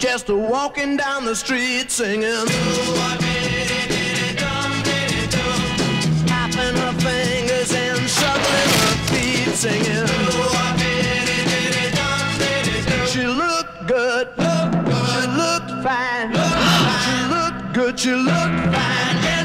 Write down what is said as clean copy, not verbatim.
just walking down the street singing. Tapping her fingers and shuffling her feet singing. She looked good, she looked fine, she looked good, she looked fine.